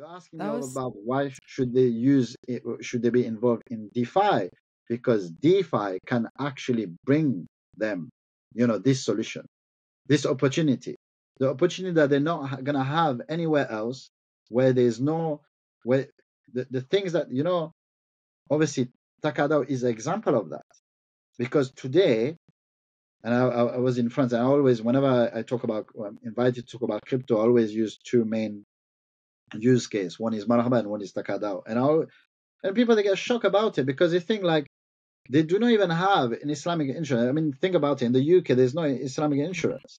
You're asking me all about why should they use it, should they be involved in DeFi? Because DeFi can actually bring them, you know, this solution, this opportunity, the opportunity that they're not gonna have anywhere else, where there's no, where the things that, you know, obviously Takadao is an example of that. Because today, and I was in France, and I always, whenever I talk about, I'm invited to talk about crypto, I always use two main use case. One is Marhaba and one is Takadao. And people, they get shocked about it because they think like they do not even have an Islamic insurance. I mean, think about it. In the UK, there's no Islamic insurance.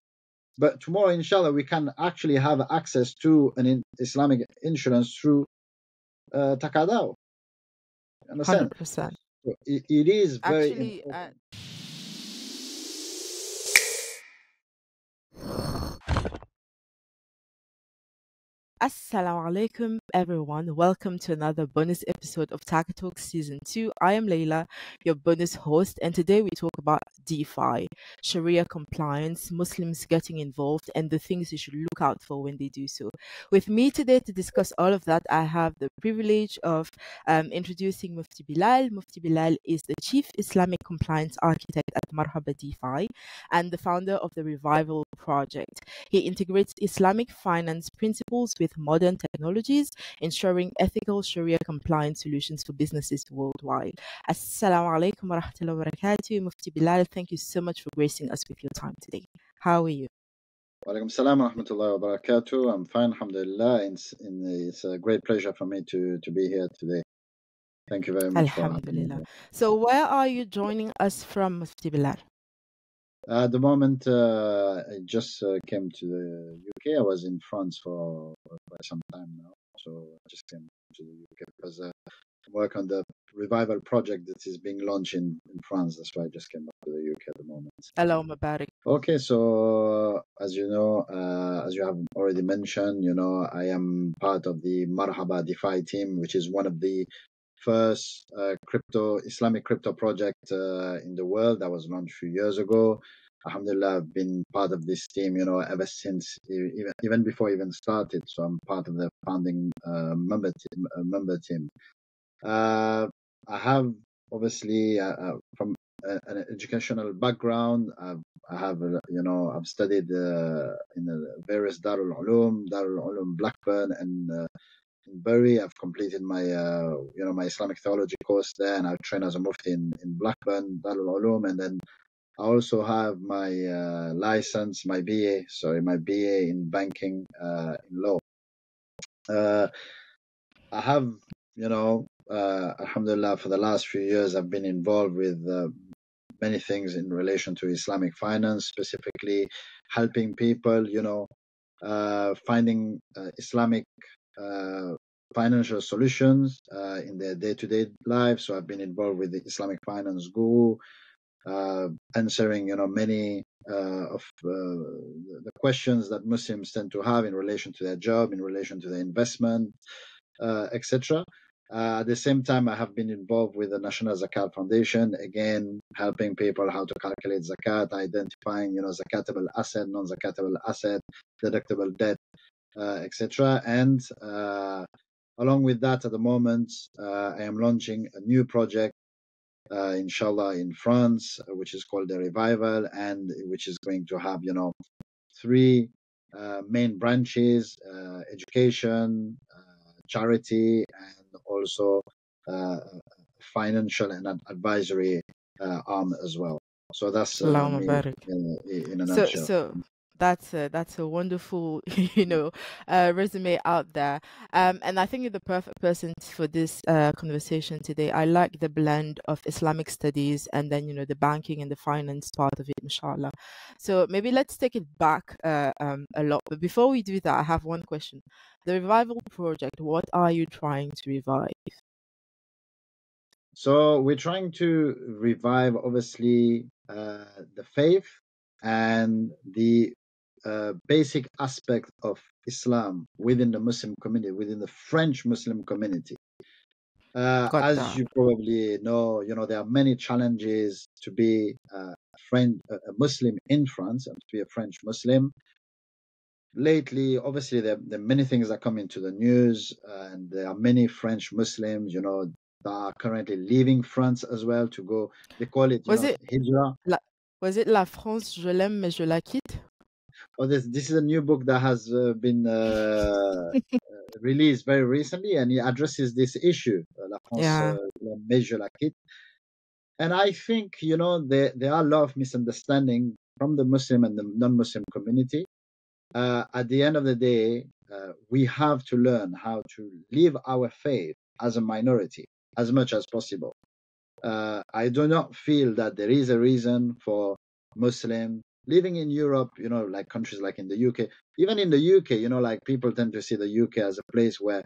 But tomorrow, inshallah, we can actually have access to an Islamic insurance through Takadao. You understand? 100%. So it is very important. Assalamu alaikum everyone, welcome to another bonus episode of Taka Talk Season 2. I am Leila, your bonus host, and today we talk about DeFi, Sharia compliance, Muslims getting involved, and the things you should look out for when they do so. With me today to discuss all of that, I have the privilege of introducing Mufti Bilal. Mufti Bilal is the Chief Islamic Compliance Architect at Marhaba DeFi and the founder of the Revival Project. He integrates Islamic finance principles with modern technologies, ensuring ethical Sharia compliant solutions for businesses worldwide. Assalamu alaikum wa rahmatullahi wa barakatuh. Mufti Bilal, thank you so much for gracing us with your time today. How are you? Wa alaikum salam wa rahmatullahi wa barakatuh. I'm fine, alhamdulillah. It's a great pleasure for me to be here today. Thank you very much. Alhamdulillah. So where are you joining us from, Mufti Bilal? At the moment, I just came to the UK. I was in France for quite some time now, so I just came to the UK because I work on the revival project that is being launched in France. That's why I just came back to the UK at the moment. Hello, Mubarak. Okay, so as you know, as you have already mentioned, you know, I am part of the Marhaba DeFi team, which is one of the first Islamic crypto project in the world that was launched a few years ago. Alhamdulillah, I've been part of this team, you know, ever since, even before it even started. So I'm part of the founding member team. I have obviously from an educational background. I've studied in the various Darul Uloom Blackburn and Burry. I've completed my my Islamic theology course there, and I train as a mufti in Blackburn, Darul Uloom, and then I also have my license, my BA in banking, in law. I have, you know, alhamdulillah, for the last few years I've been involved with many things in relation to Islamic finance, specifically helping people, you know, finding Islamic financial solutions in their day-to-day life. So I've been involved with the Islamic Finance Guru, answering, you know, many of the questions that Muslims tend to have in relation to their job, in relation to their investment, etc. At the same time, I have been involved with the National Zakat Foundation, again, helping people how to calculate zakat, identifying, you know, zakatable asset, non-zakatable asset, deductible debt, etc. And along with that, at the moment, I am launching a new project, inshallah, in France, which is called the Revival, and which is going to have, you know, three main branches: education, charity, and also financial and advisory arm as well. So that's me, in a nutshell. That's a wonderful, you know, resume out there. And I think you're the perfect person for this conversation today. I like the blend of Islamic studies and then, you know, the banking and the finance part of it, inshallah. So maybe let's take it back a lot. But before we do that, I have one question. The Revival Project, what are you trying to revive? So we're trying to revive, obviously, the faith and the basic aspect of Islam within the Muslim community, within the French Muslim community. As you probably know, you know, there are many challenges to be a Muslim in France and to be a French Muslim. lately, obviously, there are many things that come into the news, and there are many French Muslims, you know, that are currently leaving France as well to go. They call it, Hijrah. Was it La France, je l'aime mais je la quitte? Oh, this is a new book that has been released very recently, and it addresses this issue, La France, je l'aime mais je la quitte. And I think, you know, there are a lot of misunderstanding from the Muslim and the non-Muslim community. At the end of the day, we have to learn how to live our faith as a minority as much as possible. I do not feel that there is a reason for Muslims living in Europe, you know, like countries like in the UK. Even in the UK, you know, like people tend to see the UK as a place where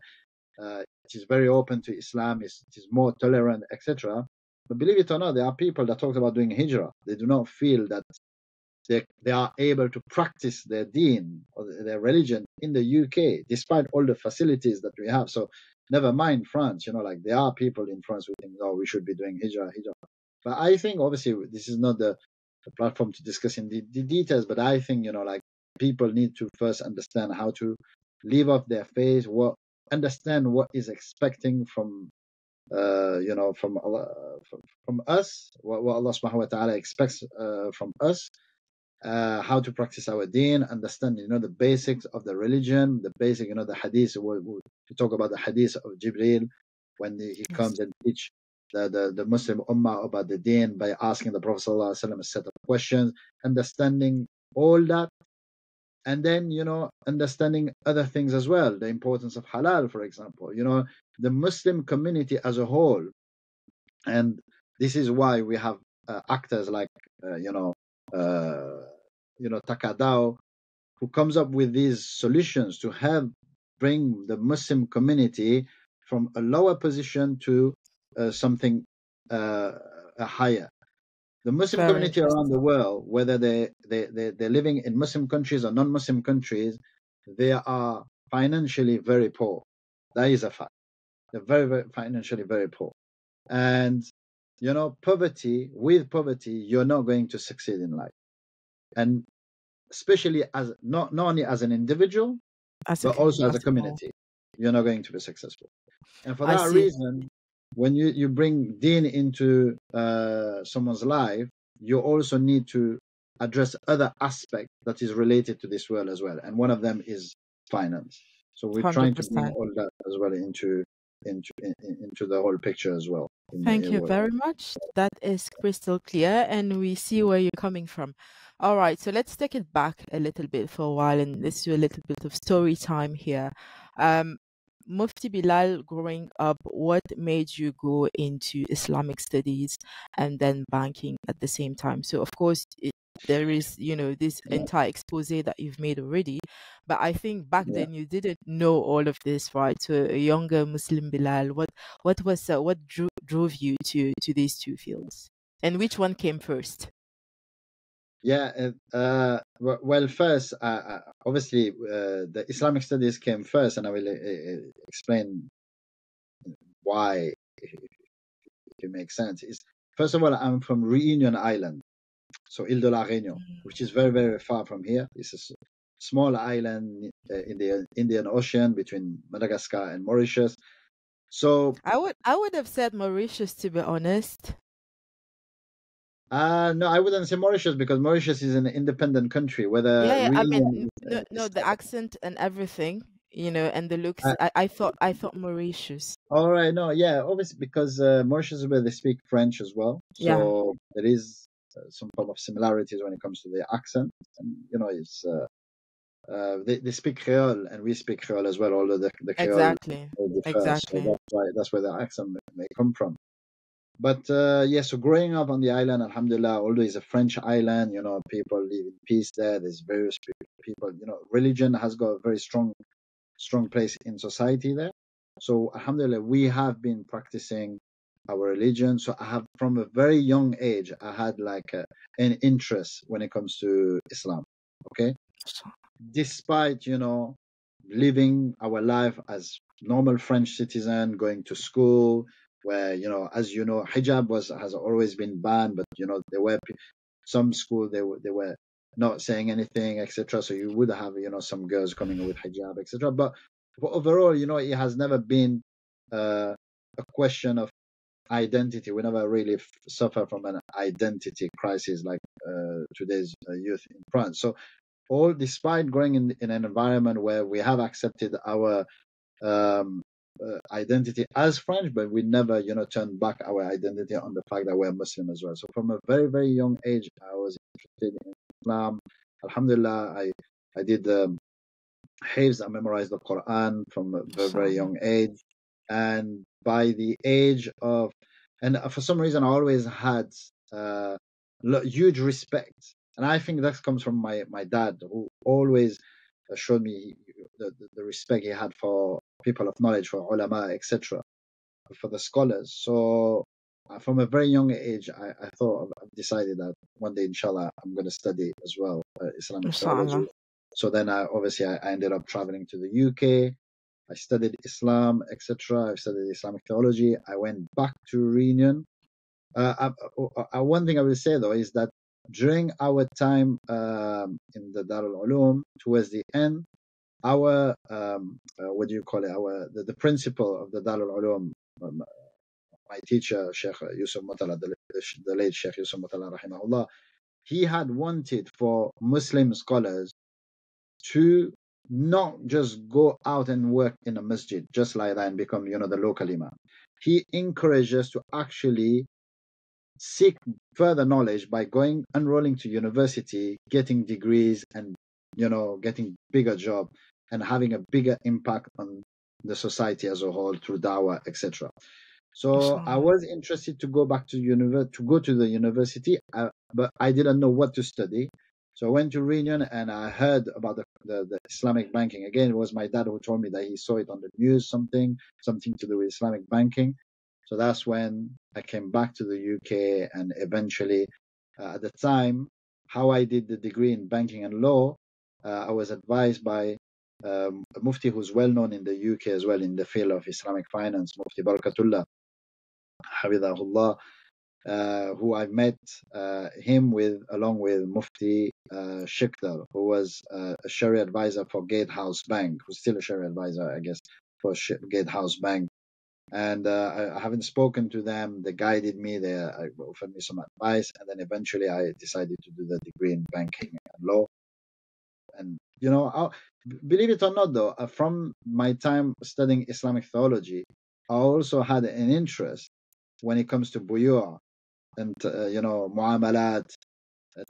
it is very open to Islam, it is more tolerant, etc. But believe it or not, there are people that talk about doing hijrah. They do not feel that they are able to practice their deen or their religion in the UK, despite all the facilities that we have. So never mind France, you know, like there are people in France who think, oh, we should be doing hijrah. But I think, obviously, this is not the platform to discuss in the details, but I think, you know, like people need to first understand how to live off their faith, understand what is expecting from you know, from Allah, from us, what Allah subhanahu wa ta'ala expects from us, how to practice our deen, understand, you know, the basics of the religion, the basic, you know, the hadith. We talk about the hadith of Jibreel when he comes and teach the Muslim Ummah about the deen by asking the Prophet sallallahu alaihi wasallam a set of questions, understanding all that. And then, you know, understanding other things as well, the importance of halal, for example, you know, the Muslim community as a whole. And this is why we have actors like, you know, Takadao, who comes up with these solutions to help bring the Muslim community from a lower position to something higher. The Muslim community around the world, whether they're living in Muslim countries or non-Muslim countries, they are financially very poor. That is a fact. They're very, very financially very poor. And, you know, with poverty, you're not going to succeed in life. And especially as not only as an individual, but also as a community, you're not going to be successful. And for that reason, when you bring deen into someone's life, you also need to address other aspects that is related to this world as well. And one of them is finance. So we're 100%. Trying to bring all that as well into the whole picture as well. Thank you very much. That is crystal clear, and we see where you're coming from. All right, so let's take it back a little bit for a while, and let's do a little bit of story time here. Mufti Bilal, growing up, what made you go into Islamic studies and then banking at the same time? So, of course, there is, you know, this entire expose that you've made already. But I think back then you didn't know all of this, right? So, a younger Muslim Bilal, what drove you to these two fields, and which one came first? Yeah, well, first, obviously, the Islamic studies came first, and I will explain why, if it makes sense. First of all, I'm from Reunion Island, so Île de la Réunion, which is very, very far from here. It's a small island in the Indian Ocean between Madagascar and Mauritius. So I would have said Mauritius, to be honest. No, I wouldn't say Mauritius, because Mauritius is an independent country. Whether I mean, no, the accent and everything, you know, and the looks. I thought Mauritius. All right, no, yeah, obviously, because Mauritius is where they speak French as well, so there is some form of similarities when it comes to the accent. And, you know, it's they speak Creole, and we speak Creole as well. Although the Creole differs, so that's where the accent may come from. But yeah, so growing up on the island, alhamdulillah, although it's a French island, you know, people live in peace there. There's various people, you know, religion has got a very strong place in society there. So alhamdulillah, we have been practicing our religion. So I have, from a very young age, I had like an interest when it comes to Islam, okay? Despite, you know, living our life as normal French citizen, going to school, where, you know, as you know, hijab has always been banned, but, you know, there were some schools, they were not saying anything, etc. So you would have, you know, some girls coming with hijab, etc. But overall, you know, it has never been a question of identity. We never really suffer from an identity crisis like today's youth in France. So all, despite growing in an environment where we have accepted our identity as French, but we never, you know, turn back our identity on the fact that we're Muslim as well. So from a very, very young age, I was interested in Islam. Alhamdulillah, I did Hafs. I memorized the Quran from a very, very young age. And by the age of, and for some reason, I always had huge respect. And I think that comes from my dad, who always showed me the respect he had for people of knowledge, for ulama, etc., for the scholars. So from a very young age, I thought, I've decided that one day, inshallah, I'm going to study as well Islamic theology. So then I ended up traveling to the UK. I studied Islam, etc. I studied Islamic theology. I went back to Réunion. One thing I will say, though, is that during our time in the Darul Uloom, towards the end, our the principal of the Darul Uloom, my teacher, Sheikh Yusuf Mottala, the late Sheikh Yusuf Mottala, rahimahullah, he had wanted for Muslim scholars to not just go out and work in a masjid just like that and become, you know, the local imam. He encouraged us to actually seek further knowledge by going, enrolling to university, getting degrees, and, you know, getting bigger job and having a bigger impact on the society as a whole through dawah, etc. So I was interested to go back to the university, but I didn't know what to study. So I went to Réunion and I heard about the Islamic banking. Again, it was my dad who told me that he saw it on the news, something to do with Islamic banking. So that's when I came back to the UK, and eventually, at the time, how I did the degree in banking and law, I was advised by a Mufti who's well known in the UK as well in the field of Islamic finance, Mufti Barakatullah, Hafidahullah, who I met him with, along with Mufti Shikdar, who was a Sharia advisor for Gatehouse Bank, who's still a Sharia advisor, I guess, for Gatehouse Bank. And I haven't spoken to them. They guided me. They offered me some advice. And then eventually I decided to do the degree in banking and law. And, you know, believe it or not, though, from my time studying Islamic theology, I also had an interest when it comes to buyur and, you know, muamalat,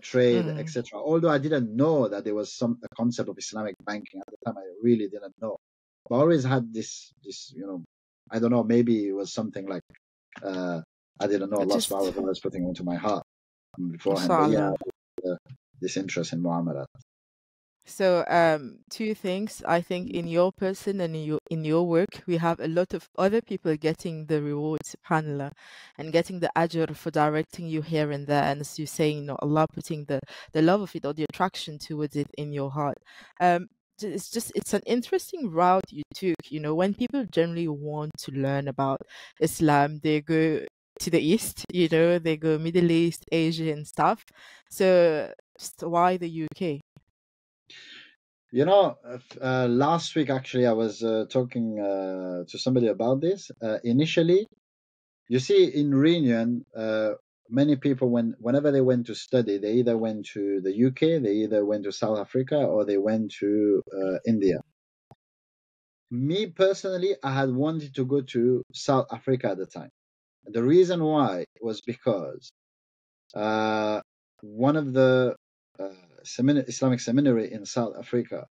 trade, etc. Although I didn't know that there was a concept of Islamic banking at the time. I really didn't know. But I always had this, you know, I don't know, maybe it was something like, I didn't know, lost power that I was putting into my heart beforehand. But yeah, this interest in Muhammad. So two things. I think in your person and in your work, we have a lot of other people getting the rewards, subhanAllah, and getting the ajr for directing you here and there. And as you're saying, you know, Allah putting the love of it or the attraction towards it in your heart. It's an interesting route you took. You know, when people generally want to learn about Islam, they go to the East, you know, they go Middle East, Asia and stuff. So why the UK? You know, last week, actually, I was talking to somebody about this. Initially, you see, in Réunion, many people, whenever they went to study, they either went to the UK, they either went to South Africa, or they went to India. Me personally, I had wanted to go to South Africa at the time. The reason why was because one of the Islamic seminary in South Africa,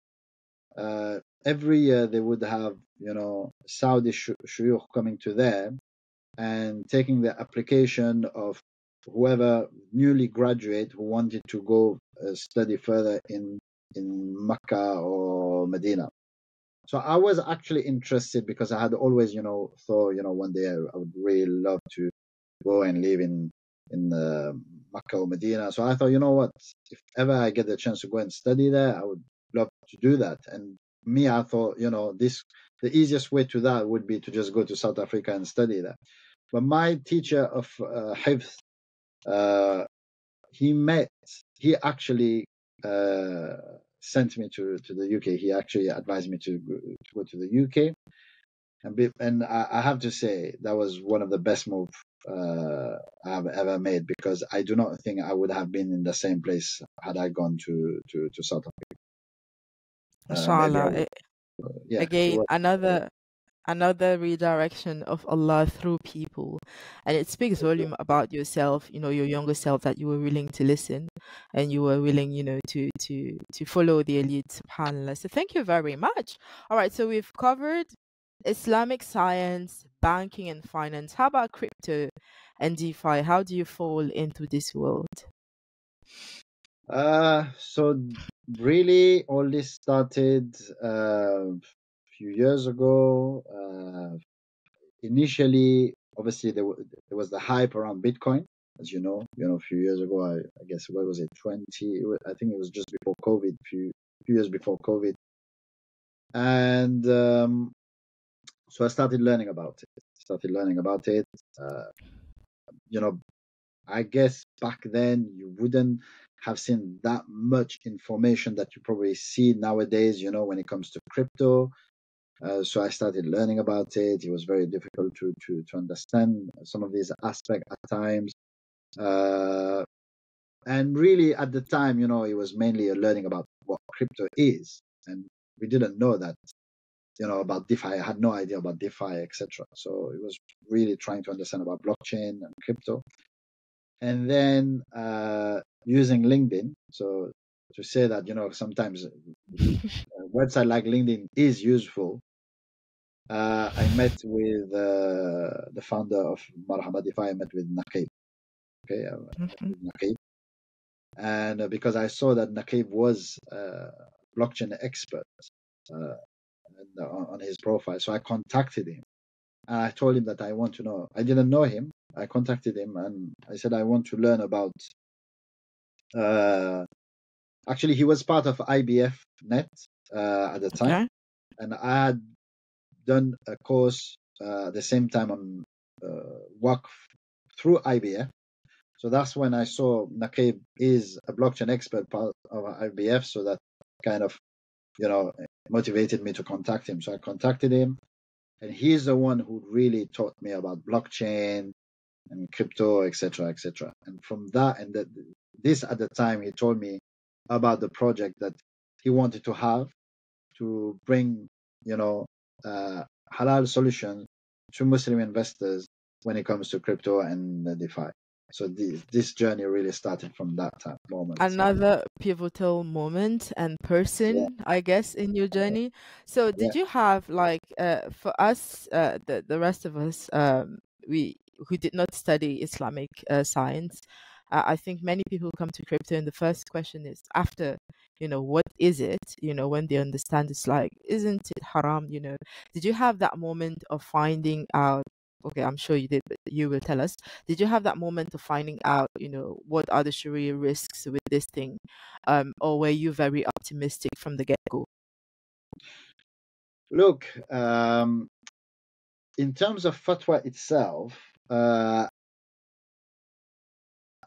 every year they would have, you know, Saudi shuyukh coming to them and taking the application of whoever newly graduate who wanted to go study further in Mecca or Medina. So I was actually interested because I had always, you know, thought, you know, one day I would really love to go and live in Mecca or Medina. So I thought, you know what, if ever I get the chance to go and study there, I would love to do that. And me, I thought, you know, the easiest way to that would be to just go to South Africa and study there. But my teacher of Hifz, he actually sent me to the UK. He actually advised me to go to the UK. And I have to say that was one of the best moves I've ever made, because I do not think I would have been in the same place had I gone to South Africa. Inshallah. Another redirection of Allah through people, and it speaks volume about yourself, you know, your younger self, that you were willing to listen and you were willing, you know, to follow the elite, subhanallah. So thank you very much. All right, so we've covered Islamic science, banking and finance. How about crypto and DeFi? How do you fall into this world? So really all this started a few years ago. Initially, obviously, there was the hype around Bitcoin, as you know, a few years ago, I guess, what was it, 20? I think it was just before COVID, few years before COVID. And so I started learning about it. You know, I guess back then you wouldn't have seen that much information that you probably see nowadays, you know, when it comes to crypto. So I started learning about it. It was very difficult to understand some of these aspects at times. And really at the time, you know, it was mainly learning about what crypto is. And we didn't know that, you know, about DeFi. I had no idea about DeFi, etc. So it was really trying to understand about blockchain and crypto. And then using LinkedIn. So to say that, you know, sometimes a website like LinkedIn is useful. I met with the founder of Marhaba DeFi. I met with Naqib. Okay, with Naqib. And because I saw that Naqib was a blockchain expert, on his profile. So I contacted him and I told him that I want to know. I didn't know him. I contacted him and I said, I want to learn about, actually he was part of IBF net at the time. Okay. And I had done a course at the same time on work through IBF. So that's when I saw Naqib is a blockchain expert, part of IBF. So that kind of, you know, motivated me to contact him. So I contacted him, and he's the one who really taught me about blockchain and crypto, etc., etc. And from that, and this at the time, he told me about the project that he wanted to have to bring, you know, halal solution to Muslim investors when it comes to crypto and DeFi. So this journey really started from that moment. Another pivotal moment and person, yeah, I guess, in your journey. So did you have, like, for us, the rest of us, we who did not study Islamic science, I think many people come to crypto and the first question is after, you know, what is it? You know, when they understand, it's like, isn't it haram? You know, did you have that moment of finding out? Okay, I'm sure you did, but you will tell us. Did you have that moment of finding out, you know, what are the Sharia risks with this thing? Or were you very optimistic from the get-go? Look, in terms of fatwa itself, I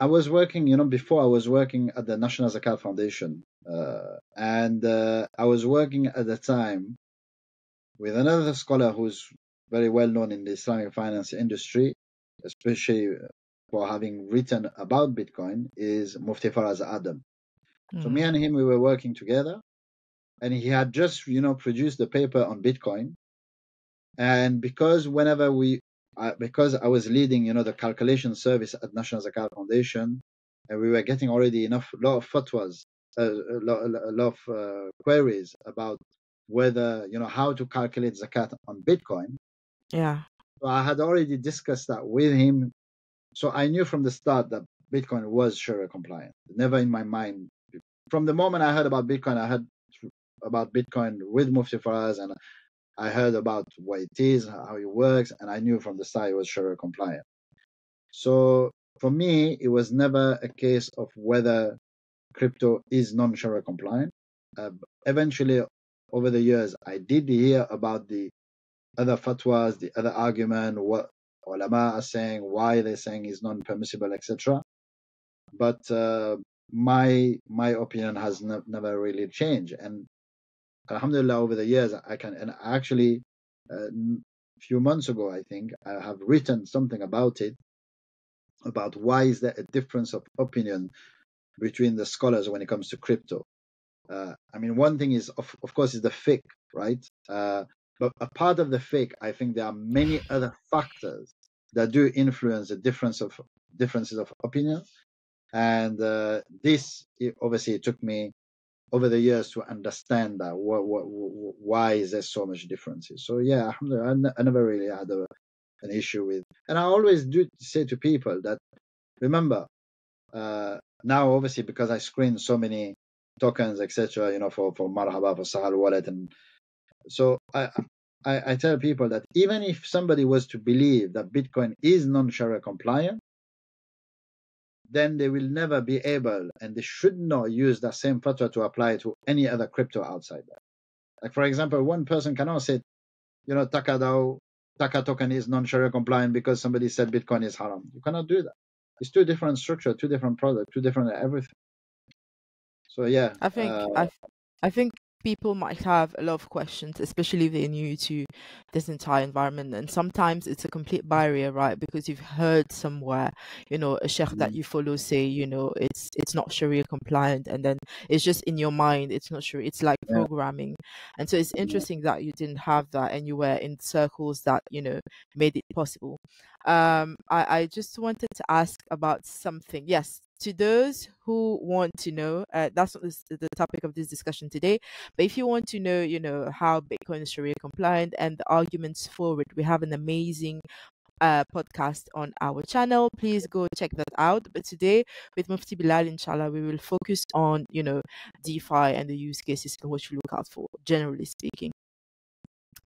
was working, you know, before I was working at the National Zakat Foundation. And I was working at the time with another scholar who's very well known in the Islamic finance industry, especially for having written about Bitcoin, is Mufti Adam. So me and him, we were working together, and he had just, you know, produced the paper on Bitcoin. And because whenever because I was leading, you know, the calculation service at National Zakat Foundation, and we were getting already a lot of fatwas, a lot of queries about whether, you know, how to calculate zakat on Bitcoin. Yeah. So I had already discussed that with him. So I knew from the start that Bitcoin was Sharia compliant. Never in my mind. From the moment I heard about Bitcoin, I heard about Bitcoin with Mufti Faraz, and I heard about what it is, how it works, and I knew from the start it was Sharia compliant. So for me, it was never a case of whether crypto is non-Sharia compliant. Eventually, over the years, I did hear about the other fatwas, the other argument, what ulama are saying, why they're saying is non-permissible, etc. But my opinion has never really changed. And alhamdulillah, over the years, I can, and actually a few months ago, I think I have written something about it, about why is there a difference of opinion between the scholars when it comes to crypto. I mean, one thing is, of course, is the fiqh, right? But a part of the fiqh, I think there are many other factors that do influence the differences of opinion. And this, obviously, it took me over the years to understand that. Why is there so much differences? So, yeah, alhamdulillah, I never really had an issue with. And I always do say to people that, remember, now, obviously, because I screen so many tokens, etc., you know, for Marhaba, for Sahal Wallet. And so I tell people that even if somebody was to believe that Bitcoin is non-Sharia compliant, then they will never be able, and they should not use that same fatwa to apply to any other crypto outside that. Like, for example, one person cannot say, you know, Takadao, Taka token is non-Sharia compliant because somebody said Bitcoin is haram. You cannot do that. It's two different structure, two different products, two different everything. So, yeah. I think I think people might have a lot of questions, especially if they're new to this entire environment. And sometimes it's a complete barrier, right? Because you've heard somewhere, you know, a sheikh that you follow say, you know, it's not Sharia compliant. And then it's just in your mind, it's not Sharia. It's like programming. And so it's interesting that you didn't have that and you were in circles that, you know, made it possible. I just wanted to ask about something. Yes. To those who want to know, that's not the topic of this discussion today, but if you want to know, you know, how Bitcoin is Sharia compliant and the arguments for it, we have an amazing podcast on our channel. Please go check that out. But today with Mufti Bilal, inshallah, we will focus on, you know, DeFi and the use cases in which we look out for, generally speaking.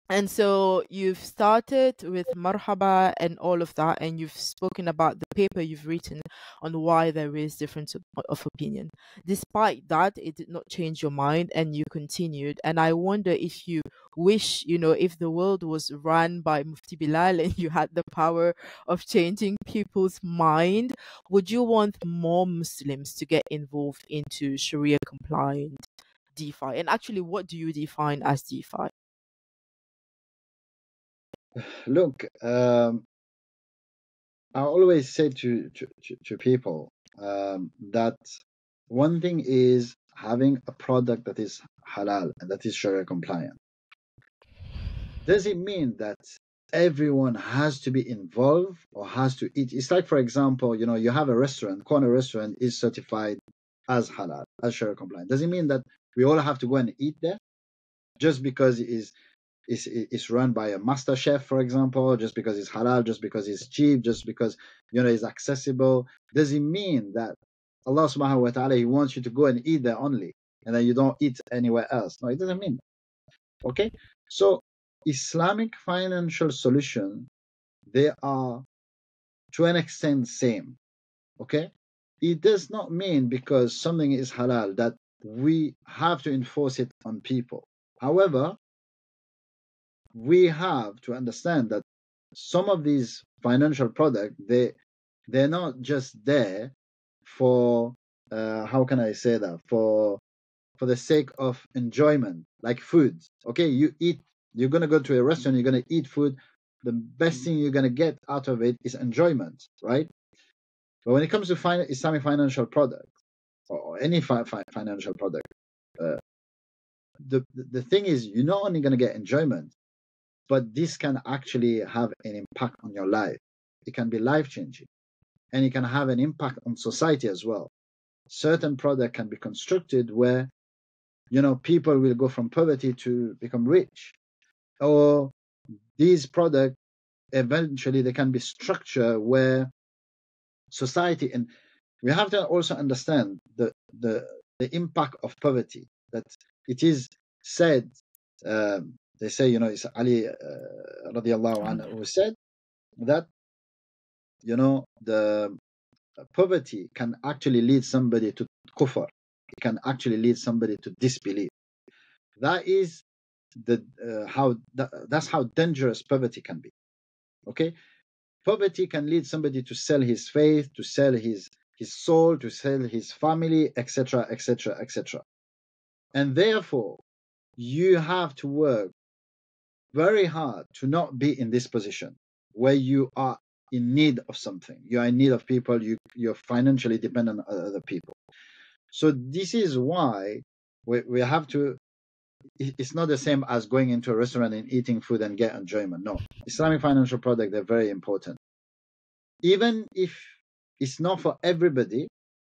And so you've started with Marhaba and all of that, and you've spoken about the paper you've written on why there is difference of opinion. Despite that, it did not change your mind, and you continued. And I wonder if you wish, you know, if the world was run by Mufti Bilal and you had the power of changing people's mind, would you want more Muslims to get involved into Sharia compliant DeFi? And actually, what do you define as DeFi? Look, I always say to people that one thing is having a product that is halal and that is Sharia compliant. Does it mean that everyone has to be involved or has to eat? It's like, for example, you know, you have a restaurant, corner restaurant is certified as halal, as Sharia compliant. Does it mean that we all have to go and eat there just because it is? It's run by a master chef, for example, just because it's halal, just because it's cheap, just because, you know, it's accessible. Does it mean that Allah subhanahu wa ta'ala, He wants you to go and eat there only and then you don't eat anywhere else? No, it doesn't mean that. Okay? So Islamic financial solution, they are to an extent same. Okay? It does not mean because something is halal that we have to enforce it on people. However, we have to understand that some of these financial products, they're not just there for how can I say that, for the sake of enjoyment, like food. Okay, you eat, you're gonna go to a restaurant, you're gonna eat food. The best thing you're gonna get out of it is enjoyment, right? But when it comes to Islamic financial products or any financial product, the thing is, you're not only gonna get enjoyment, but this can actually have an impact on your life. It can be life-changing. And it can have an impact on society as well. Certain products can be constructed where, you know, people will go from poverty to become rich. Or these products, eventually, they can be structured where society... And we have to also understand the impact of poverty. That it is said... they say, you know, it's Ali radiallahu anhu who said that, you know, the poverty can actually lead somebody to kufr. It can actually lead somebody to disbelief. That is the that's how dangerous poverty can be. Okay, poverty can lead somebody to sell his faith, to sell his his soul, to sell his family, etc., etc., etc. And therefore, you have to work very hard to not be in this position where you are in need of something. You are in need of people. You're financially dependent on other people. So this is why we have to. It's not the same as going into a restaurant and eating food and get enjoyment. No, Islamic financial products are very important. Even if it's not for everybody,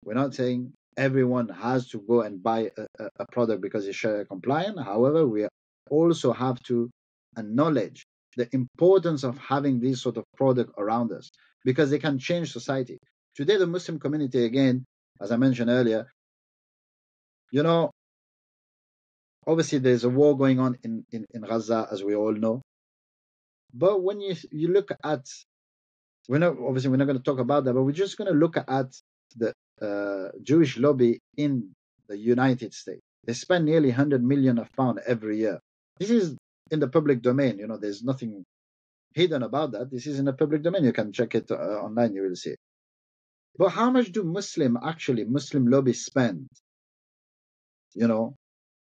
we're not saying everyone has to go and buy a product because it's Sharia compliant. However, we also have to acknowledge the importance of having these sort of products around us, because they can change society. Today, the Muslim community, again, as I mentioned earlier, you know, obviously there's a war going on in Gaza, as we all know. But when you look at, we're not going to talk about that, but we're just going to look at the Jewish lobby in the United States. They spend nearly £100 million every year. This is in the public domain. You know, there's nothing hidden about that. This is in the public domain. You can check it online. You will see it. But how much do Muslim lobbies spend, you know,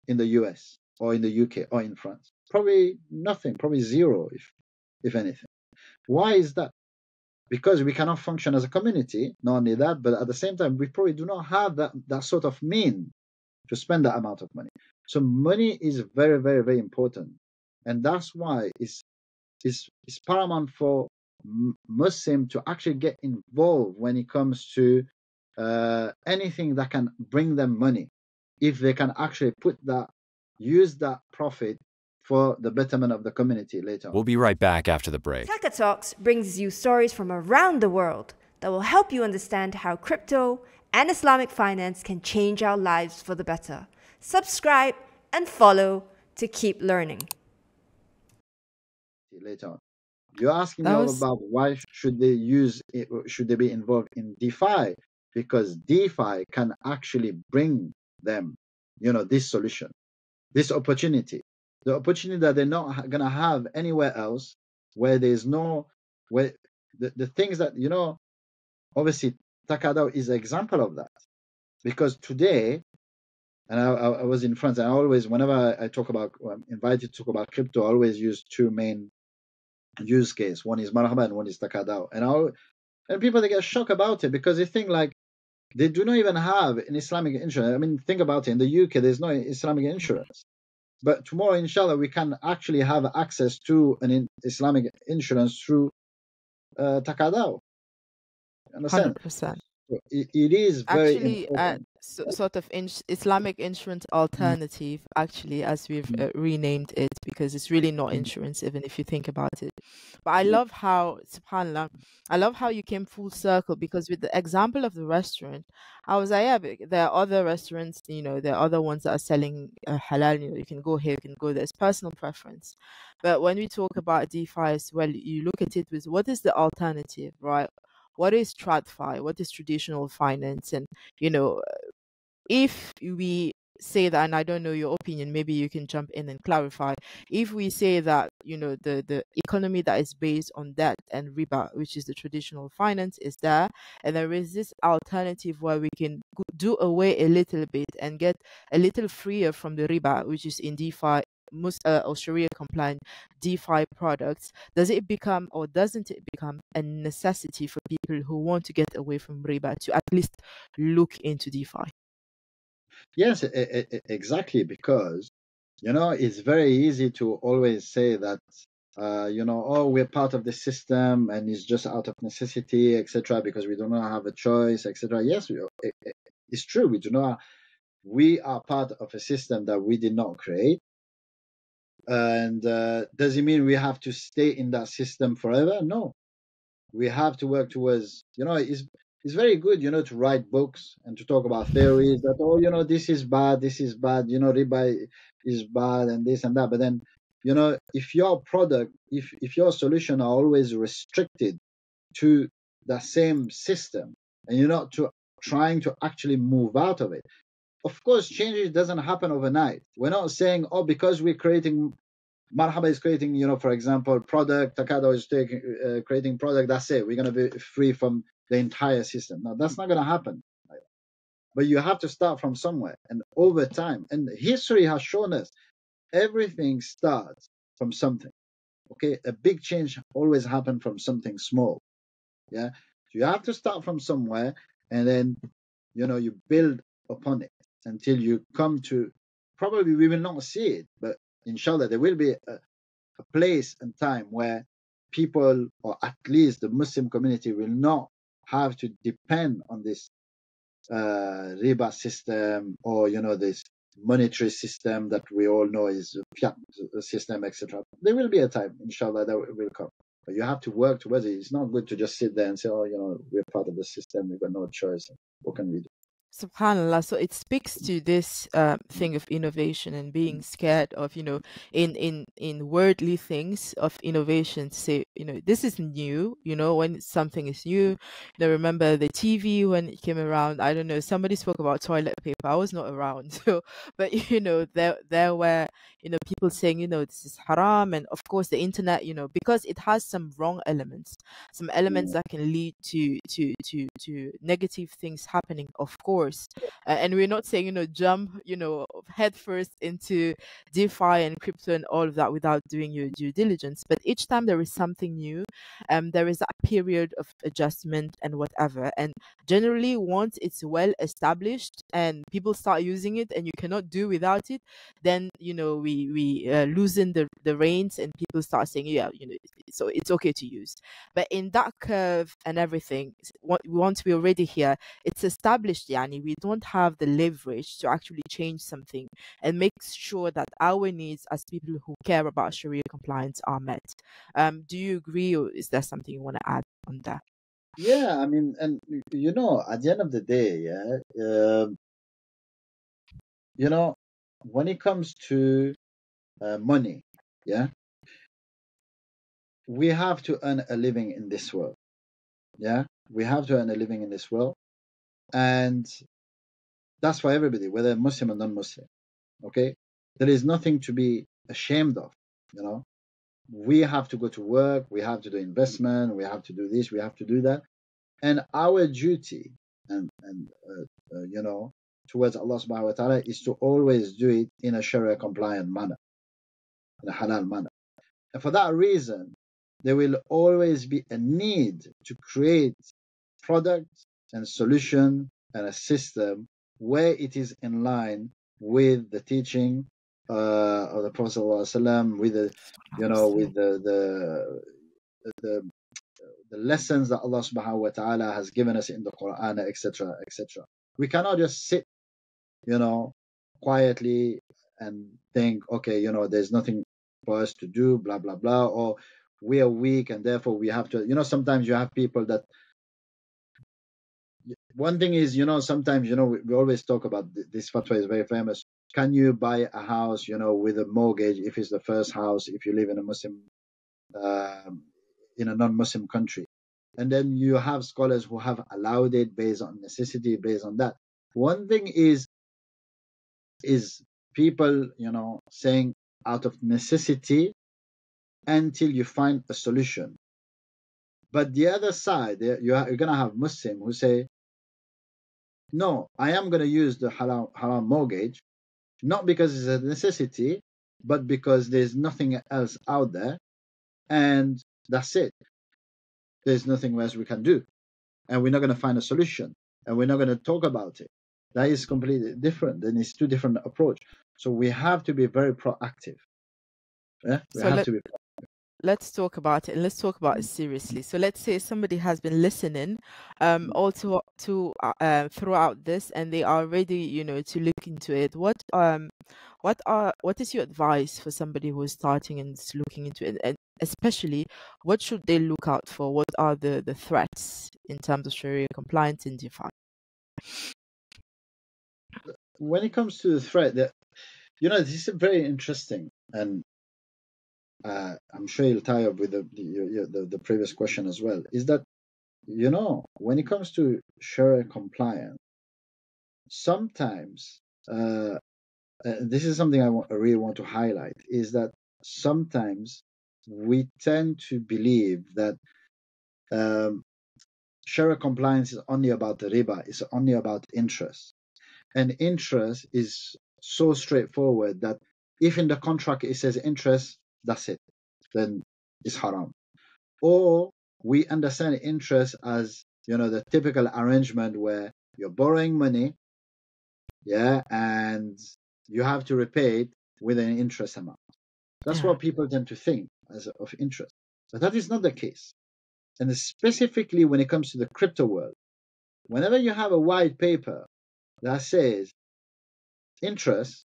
in the US or in the UK or in France? Probably nothing, probably zero, if anything. Why is that? Because we cannot function as a community. Not only that, but at the same time, we probably do not have that sort of mean to spend that amount of money. So money is very, very, very important. And that's why it's paramount for Muslims to actually get involved when it comes to anything that can bring them money, if they can actually use that profit for the betterment of the community later on. We'll be right back after the break. Taka Talks brings you stories from around the world that will help you understand how crypto and Islamic finance can change our lives for the better. Subscribe and follow to keep learning. Later on. You're asking me all about why should they be involved in DeFi? Because DeFi can actually bring them, you know, this solution, this opportunity, the opportunity that they're not going to have anywhere else, where there's no, where the things that, you know, obviously Takadao is an example of that. Because today, and I was in France, and I always, whenever I talk about, I'm invited to talk about crypto, I always use two main use case. One is Marhaba and one is Takadao. And people, they get shocked about it because they think like, they do not even have an Islamic insurance. I mean, think about it. In the UK, there's no Islamic insurance. But tomorrow, inshallah, we can actually have access to an Islamic insurance through Takadao. Understand? 100%. So it is very important. Sort of Islamic insurance alternative, actually, as we've renamed it, because it's really not insurance, even if you think about it. But I love how, subhanAllah, I love how you came full circle, because with the example of the restaurant, I was like, yeah, there are other restaurants, you know, there are other ones that are selling halal, you know, you can go here, you can go there, it's personal preference. But when we talk about DeFi as well, you look at it with what is the alternative, right? What is TradFi? What is traditional finance? And, you know, if we say that, and I don't know your opinion, maybe you can jump in and clarify. If we say that, you know, the economy that is based on debt and riba, which is the traditional finance, is there, and there is this alternative where we can do away a little bit and get a little freer from the riba, which is in DeFi, or Sharia-compliant DeFi products, does it become, or doesn't it become, a necessity for people who want to get away from riba to at least look into DeFi? Yes, exactly, because, you know, it's very easy to always say that, you know, oh, we're part of the system and it's just out of necessity, etc., because we do not have a choice, etc. Yes, it's true. We do not. We are part of a system that we did not create. And does it mean we have to stay in that system forever? No. We have to work towards, you know, it's very good, you know, to write books and to talk about theories that, oh, you know, this is bad, you know, riba is bad and this and that. But then, you know, if your product, if your solution are always restricted to the same system and you're not trying to actually move out of it, of course, changes doesn't happen overnight. We're not saying, oh, because we're creating Marhaba is creating, you know, for example, product. Takadao is creating product. That's it. We're going to be free from the entire system. Now, that's not going to happen. But you have to start from somewhere. And over time, and history has shown us, everything starts from something. Okay, a big change always happens from something small. Yeah, so you have to start from somewhere, and then, you know, you build upon it until you come to. Probably we will not see it, but inshallah there will be a place and time where people, or at least the Muslim community, will not have to depend on this riba system, or, you know, this monetary system that we all know is fiat system, etc. There will be a time, inshallah, that will come. But you have to work towards it. It's not good to just sit there and say, oh, you know, we're part of the system, we've got no choice. What can we do? SubhanAllah. So it speaks to this thing of innovation and being scared of, you know, in worldly things, of innovation, to say, you know, this is new, you know, when something is new. You know, remember the TV when it came around, I don't know, somebody spoke about toilet paper. I was not around. So, but, you know, there were, you know, people saying, you know, this is haram. And of course the internet, you know, because it has some wrong elements, some elements that can lead to negative things happening, of course. And we're not saying, you know, jump, you know, headfirst into DeFi and crypto and all of that without doing your due diligence. But each time there is something new, there is that period of adjustment and whatever. And generally, once it's well established and people start using it and you cannot do without it, then, you know, we loosen the reins and people start saying, yeah, you know, so it's okay to use. But in that curve and everything, once we're already here, it's established. We don't have the leverage to actually change something and make sure that our needs as people who care about Sharia compliance are met. Do you agree, or is there something you want to add on that? Yeah, I mean, and you know, at the end of the day, yeah, you know, when it comes to money, yeah, we have to earn a living in this world. Yeah, we have to earn a living in this world. And that's for everybody, whether Muslim or non-Muslim. Okay, there is nothing to be ashamed of. You know, we have to go to work, we have to do investment, we have to do this, we have to do that, and our duty and you know, towards Allah Subhanahu wa Taala is to always do it in a Sharia compliant manner, in a halal manner. And for that reason, there will always be a need to create products and solution and a system where it is in line with the teaching of the Prophet ﷺ, with the, you know, with the lessons that Allah Subhanahu wa Taala has given us in the Quran, etc., etc. We cannot just sit, you know, quietly and think, okay, you know, there's nothing for us to do, blah blah blah, or we are weak and therefore we have to, you know, sometimes you have people that. One thing is, you know, sometimes, you know, we always talk about this fatwa is very famous. Can you buy a house, you know, with a mortgage if it's the first house, if you live in a Muslim, in a non-Muslim country? And then you have scholars who have allowed it based on necessity, based on that. One thing is people, you know, saying out of necessity until you find a solution. But the other side, you're going to have Muslims who say, no, I am going to use the halal mortgage, not because it's a necessity, but because there's nothing else out there. And that's it. There's nothing else we can do. And we're not going to find a solution. And we're not going to talk about it. That is completely different. Then it's two different approaches. So we have to be very proactive. Yeah? We have to be proactive. Let's talk about it, and let's talk about it seriously. So let's say somebody has been listening all throughout this, and they are ready, you know, to look into it. What is your advice for somebody who is starting and is looking into it, and especially what should they look out for? What are the threats in terms of Sharia compliance in DeFi? When it comes to the threat, you know, this is very interesting, and I'm sure you'll tie up with the previous question as well, is that, you know, when it comes to Sharia compliance, sometimes, this is something I really want to highlight, is that sometimes we tend to believe that Sharia compliance is only about riba, it's only about interest. And interest is so straightforward that if in the contract it says interest, that's it, then it's haram. Or we understand interest as, you know, the typical arrangement where you're borrowing money, yeah, and you have to repay it with an interest amount. That's what people tend to think as of interest. But that is not the case. And specifically when it comes to the crypto world, whenever you have a white paper that says interest,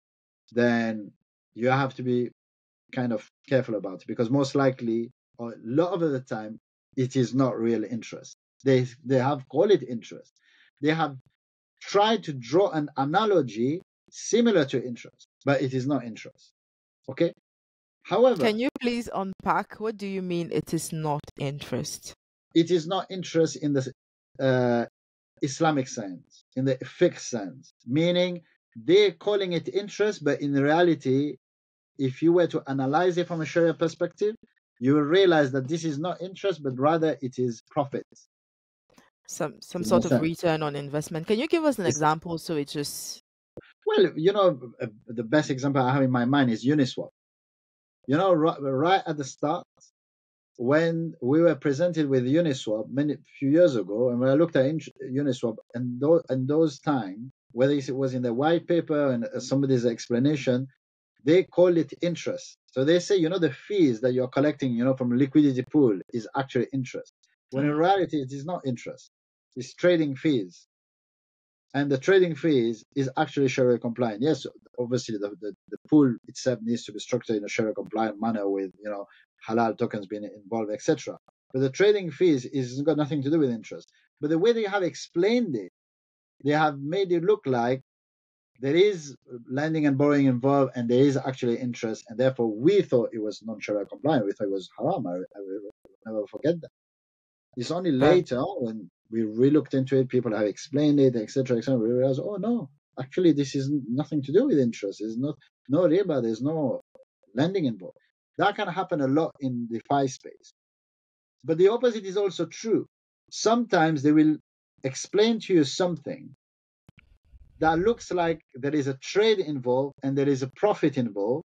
then you have to be kind of careful about it, because most likely, or a lot of the time, it is not real interest. They have called it interest. They have tried to draw an analogy similar to interest, but it is not interest. Okay? However, can you please unpack what do you mean it is not interest? It is not interest in the Islamic sense, in the fiqh sense, meaning they're calling it interest, but in reality, if you were to analyze it from a Sharia perspective, you will realize that this is not interest, but rather it is profit. Some sort of return on investment. Can you give us an example so it just... Well, you know, the best example I have in my mind is Uniswap. You know, right at the start, when we were presented with Uniswap few years ago, and when I looked at Uniswap and those times, whether it was in the white paper and somebody's explanation, they call it interest. So they say, you know, the fees that you're collecting, you know, from liquidity pool is actually interest. When in reality, it is not interest. It's trading fees. And the trading fees is actually Sharia compliant. Yes, obviously the pool itself needs to be structured in a Sharia compliant manner with, you know, halal tokens being involved, etc. But the trading fees is got nothing to do with interest. But the way they have explained it, they have made it look like there is lending and borrowing involved and there is actually interest, and therefore we thought it was non-Sharia compliant. We thought it was haram. I will never forget that. It's only later when we re-looked into it, people have explained it, etc., etc. We realized, oh no, actually this is nothing to do with interest. There's no riba, there's no lending involved. That can happen a lot in the DeFi space. But the opposite is also true. Sometimes they will explain to you something that looks like there is a trade involved and there is a profit involved.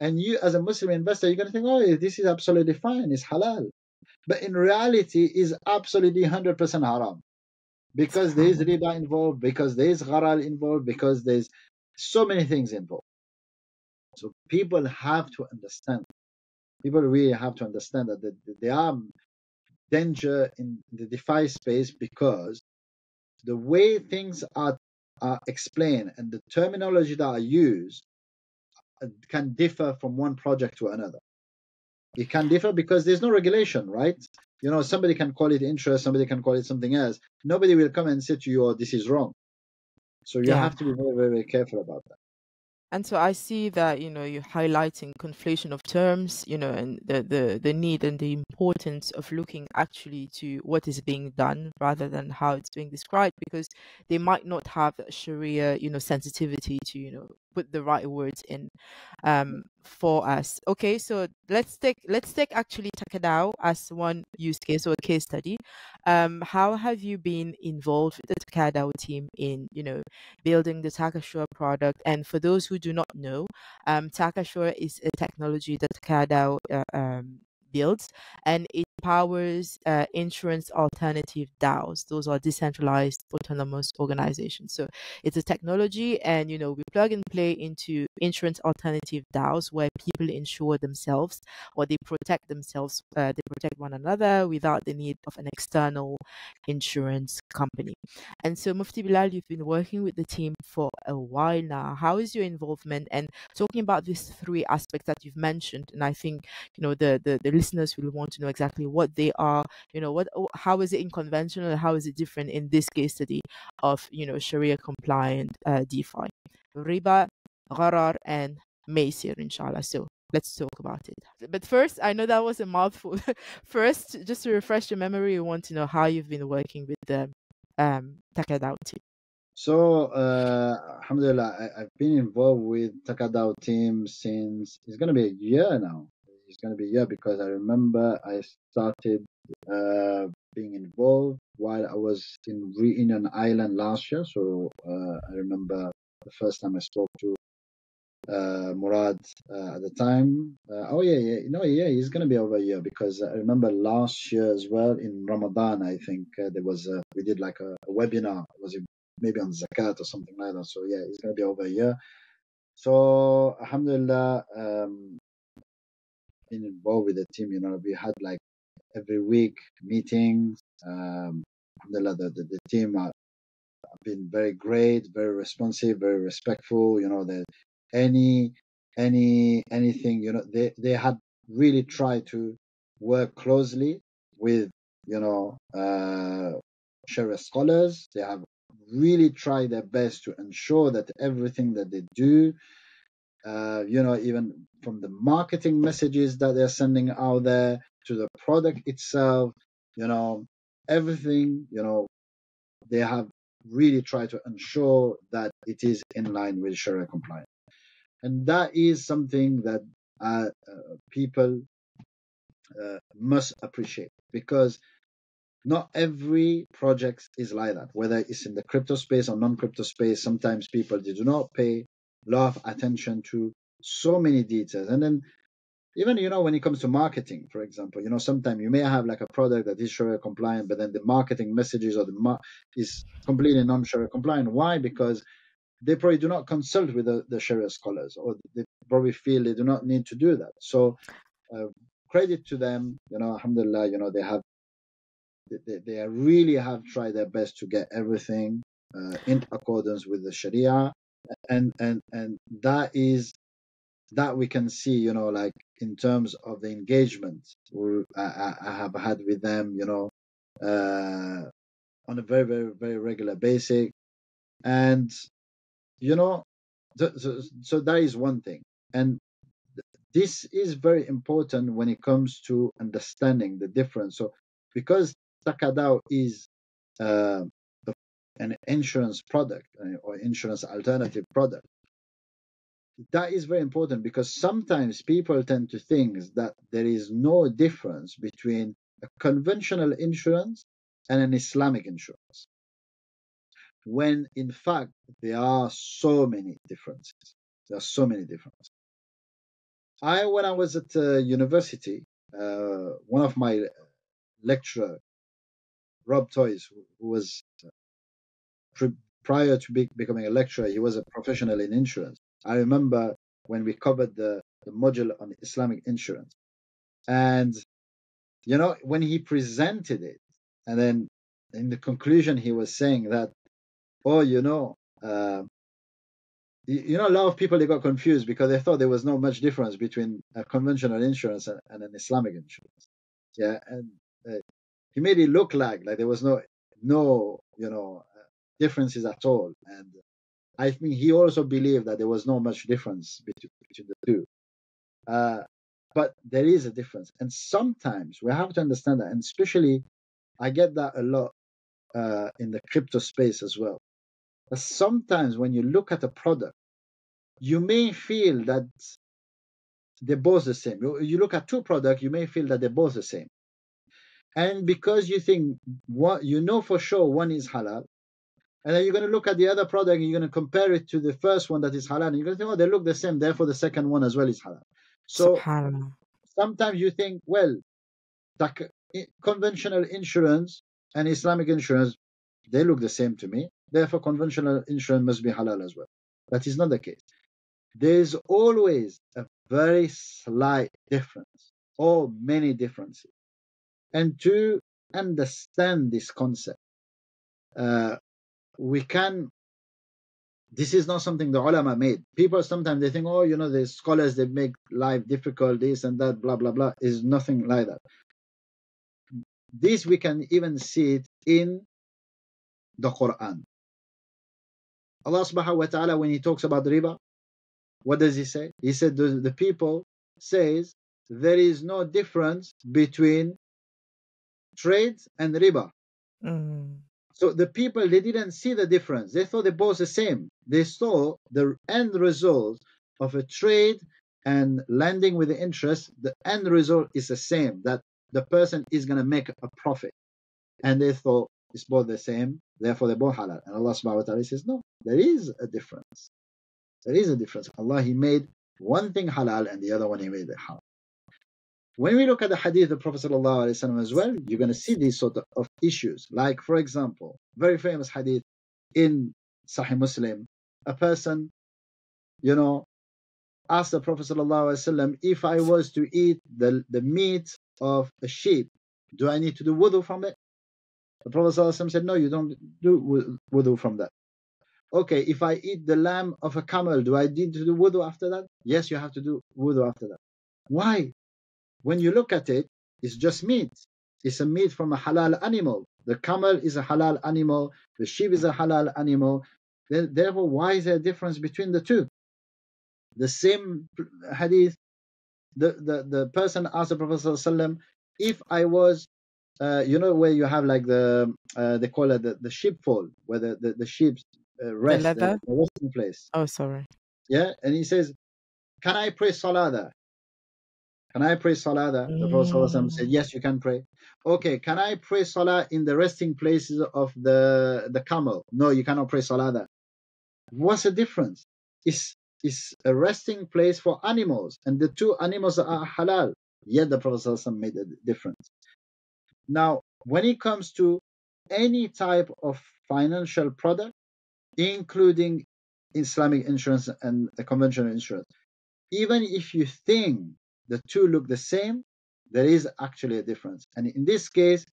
And you, as a Muslim investor, you're going to think, oh, this is absolutely fine, it's halal. But in reality, is absolutely 100% haram, because there is riba involved, because there is gharar involved, because there's so many things involved. So people have to understand. People really have to understand that there are danger in the DeFi space, because the way things are explained and the terminology that are used can differ from one project to another. It can differ because there's no regulation, right? You know, somebody can call it interest, somebody can call it something else. Nobody will come and say to you, oh, this is wrong. So you have to be very, very, very careful about that. And so I see that, you know, you're highlighting conflation of terms, you know, and the need and the importance of looking actually to what is being done rather than how it's being described, because they might not have Sharia, you know, sensitivity to, you know, put the right words in for us. Okay, so let's take actually Takadao as one use case or case study. How have you been involved with the Takadao team in, you know, building the Takashura product? And for those who do not know, Takashura is a technology that Takadao builds, and it powers insurance alternative DAOs. Those are decentralized autonomous organizations. So it's a technology, and you know, we plug and play into insurance alternative DAOs where people insure themselves, or they protect themselves, they protect one another without the need of an external insurance company. And so Mufti Bilal, you've been working with the team for a while now. How is your involvement? And talking about these three aspects that you've mentioned, and I think, you know, the listeners will want to know exactly what they are, you know, how is it in conventional, how is it different in this case study of, you know, Sharia compliant DeFi, Riba, Gharar, and Maysir, inshallah. So let's talk about it. But first, I know that was a mouthful. First, just to refresh your memory, we want to know how you've been working with the Takadao team. So, alhamdulillah, I've been involved with Takadao team since, it's going to be a year now. It's going to be a year because I remember I started being involved while I was in Reunion Island last year. So I remember the first time I spoke to Murad at the time. He's going to be over a year because I remember last year as well in Ramadan, I think we did like a webinar. Was it maybe on Zakat or something like that? So yeah, it's going to be over a year. So alhamdulillah, been involved with the team. We had like every week meetings. Alhamdulillah, the team have been very great, very responsive, very respectful. Anything, they had really tried to work closely with, Sharia scholars. They have really tried their best to ensure that everything that they do, even from the marketing messages that they're sending out there to the product itself, everything, they have really tried to ensure that it is in line with Sharia compliance. And that is something that people must appreciate, because not every project is like that, whether it's in the crypto space or non-crypto space. Sometimes people do not pay a lot of attention to so many details. And then even, when it comes to marketing, for example, sometimes you may have like a product that is Sharia compliant, but then the marketing messages or is completely non-Sharia compliant. Why? Because they probably do not consult with the Sharia scholars, or they probably feel they do not need to do that. So credit to them, alhamdulillah, they really have tried their best to get everything in accordance with the Sharia. And that is, that we can see, like in terms of the engagement I have had with them, on a very, very, very regular basis. And, so that is one thing. And this is very important when it comes to understanding the difference. So because Takadao is an insurance product or insurance alternative product, that is very important, because sometimes people tend to think that there is no difference between a conventional insurance and an Islamic insurance, when in fact there are so many differences. When I was at university, one of my lecturer, Rob Toys, who was prior to becoming a lecturer, he was a professional in insurance. I remember when we covered the module on Islamic insurance, and when he presented it, and then in the conclusion he was saying that, a lot of people, they got confused because they thought there was not much difference between a conventional insurance and an Islamic insurance. Yeah, and he made it look like there was no differences at all. And I think he also believed that there was not much difference between the two. But there is a difference. And sometimes we have to understand that. And especially, I get that a lot in the crypto space as well. But sometimes when you look at a product, you may feel that they're both the same. You look at two products, you may feel that they're both the same. And because you think, for sure one is halal, and then you're going to look at the other product and you're going to compare it to the first one that is halal, and you're going to think, they look the same, therefore the second one as well is halal. So sometimes you think, conventional insurance and Islamic insurance, they look the same to me, therefore conventional insurance must be halal as well. That is not the case. There is always a very slight difference or many differences. And to understand this concept, this is not something the ulama made. People sometimes they think, the scholars, they make life difficult, this and that, blah, blah, blah. It's nothing like that. This, we can even see it in the Quran. Allah subhanahu wa ta'ala, when he talks about riba, what does he say? He said, the people says, there is no difference between trade and riba. Mm. So the people, they didn't see the difference. They thought they're both the same. They saw the end result of a trade and lending with the interest. The end result is the same, that the person is going to make a profit. And they thought it's both the same, therefore they're both halal. And Allah subhanahu wa ta'ala says, no, there is a difference. There is a difference. Allah, He made one thing halal and the other one He made it haram. When we look at the hadith of the Prophet sallallahu alaihi wasallam as well, you're going to see these sort of issues. Like, for example, very famous hadith in Sahih Muslim, a person, you know, asked the Prophet sallallahu alaihi wasallam, if I was to eat the meat of a sheep, do I need to do wudu from it? The Prophet sallallahu alaihi wasallam said, no, you don't do wudu from that. Okay, if I eat the lamb of a camel, do I need to do wudu after that? Yes, you have to do wudu after that. Why? When you look at it, it's just meat. It's a meat from a halal animal. The camel is a halal animal. The sheep is a halal animal. Therefore, why is there a difference between the two? The same hadith, the person asked the Prophet ﷺ, if I was, you know, where you have like the, they call it the sheepfold, where the sheep rest, the resting place. Oh, sorry. Yeah, and he says, can I pray salah there? Can I pray salah there? The Prophet ﷺ said, yes, you can pray. Okay, can I pray salah in the resting places of the camel? No, you cannot pray salah there. What's the difference? It's a resting place for animals, and the two animals are halal. Yet the Prophet ﷺ made a difference. Now, when it comes to any type of financial product, including Islamic insurance and the conventional insurance, even if you think the two look the same, there is actually a difference. And in this case,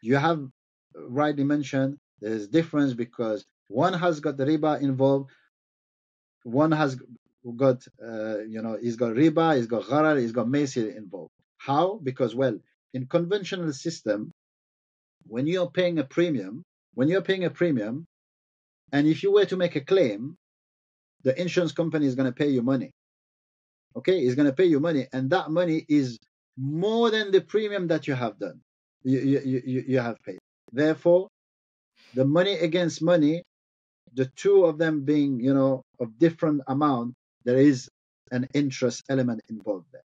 you have rightly mentioned there is difference because one has got the riba involved, one has got, you know, he's got riba, he's got gharar, he's got maysir involved. How? Because, well, in conventional system, when you're paying a premium, and if you were to make a claim, the insurance company is going to pay you money. Okay, it's going to pay you money, and that money is more than the premium that you have done, you have paid. Therefore, the money against money, the two of them being, you know, of different amount, there is an interest element involved there.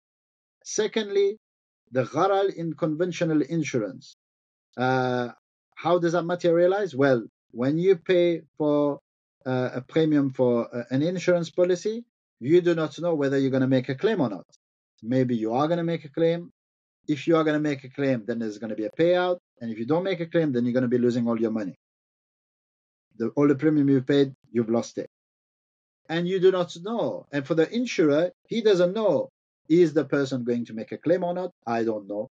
Secondly, the gharar in conventional insurance. How does that materialize? Well, when you pay for a premium for an insurance policy, you do not know whether you're going to make a claim or not. Maybe you are going to make a claim. If you are going to make a claim, then there's going to be a payout. And if you don't make a claim, then you're going to be losing all your money. All the premium you paid, you've lost it. And you do not know. And for the insurer, he doesn't know. Is the person going to make a claim or not? I don't know.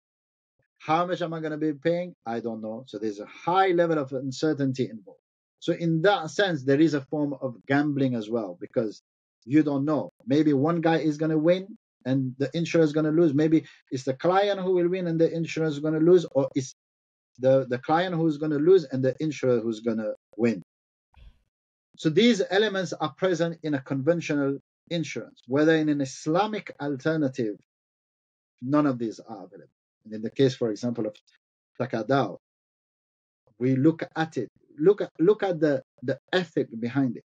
How much am I going to be paying? I don't know. So there's a high level of uncertainty involved. So in that sense, there is a form of gambling as well, because you don't know. Maybe one guy is going to win and the insurer is going to lose. Maybe it's the client who will win and the insurer is going to lose, or it's the client who's going to lose and the insurer who's going to win. So these elements are present in a conventional insurance. Whether in an Islamic alternative, none of these are available. And in the case, for example, of Takadao, we look at it, look at the ethic behind it.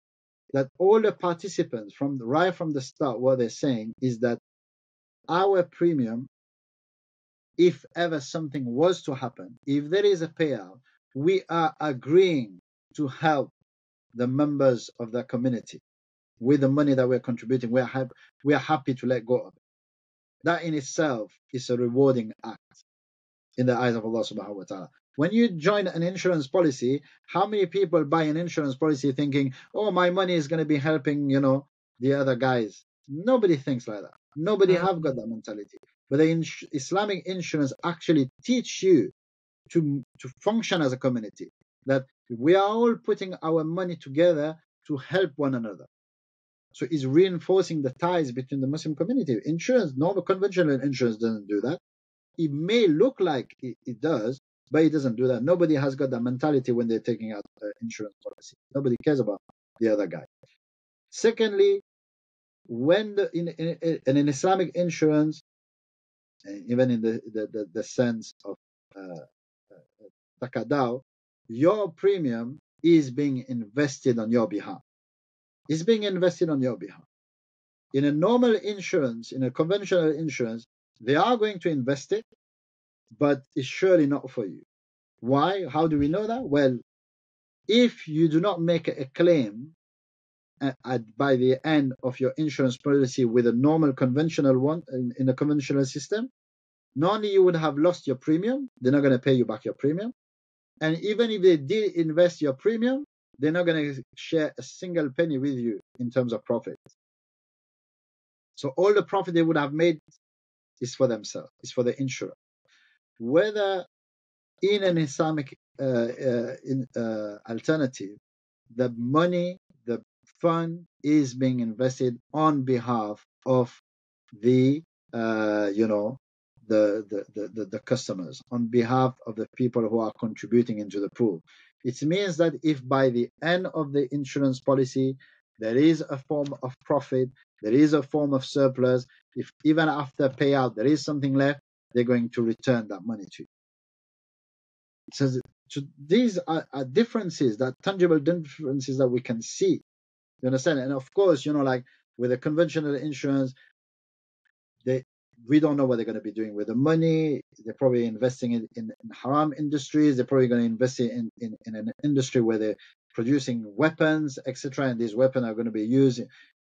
That all the participants right from the start, what they're saying is that our premium, if ever something was to happen, if there is a payout, we are agreeing to help the members of the community with the money that we're contributing. We are happy to let go of it. That in itself is a rewarding act in the eyes of Allah subhanahu wa ta'ala. When you join an insurance policy, how many people buy an insurance policy thinking, oh, my money is going to be helping, you know, the other guys? Nobody thinks like that. Nobody have got that mentality. But the Islamic insurance actually teach you to function as a community, that we are all putting our money together to help one another. So it's reinforcing the ties between the Muslim community. Insurance, normal conventional insurance doesn't do that. It may look like it does, but it doesn't do that. Nobody has got that mentality when they're taking out insurance policy. Nobody cares about the other guy. Secondly, when in Islamic insurance, even in the sense of Takadao, your premium is being invested on your behalf. It's being invested on your behalf. In a normal insurance, in a conventional insurance, they are going to invest it, but it's surely not for you. Why? How do we know that? Well, if you do not make a claim by the end of your insurance policy with a normal conventional one, in a conventional system, not only you would have lost your premium, they're not going to pay you back your premium. And even if they did invest your premium, they're not going to share a single penny with you in terms of profit. So all the profit they would have made is for themselves, is for the insurer. Whether in an Islamic alternative, the money, the fund is being invested on behalf of the, the customers, on behalf of the people who are contributing into the pool. It means that if by the end of the insurance policy there is a form of profit, there is a form of surplus, if even after payout there is something left, they're going to return that money to you. So these are differences, that tangible differences that we can see. You understand? And of course, like with a conventional insurance, we don't know what they're going to be doing with the money. They're probably investing in haram industries. They're probably going to invest in an industry where they're producing weapons, etc. And these weapons are going to be used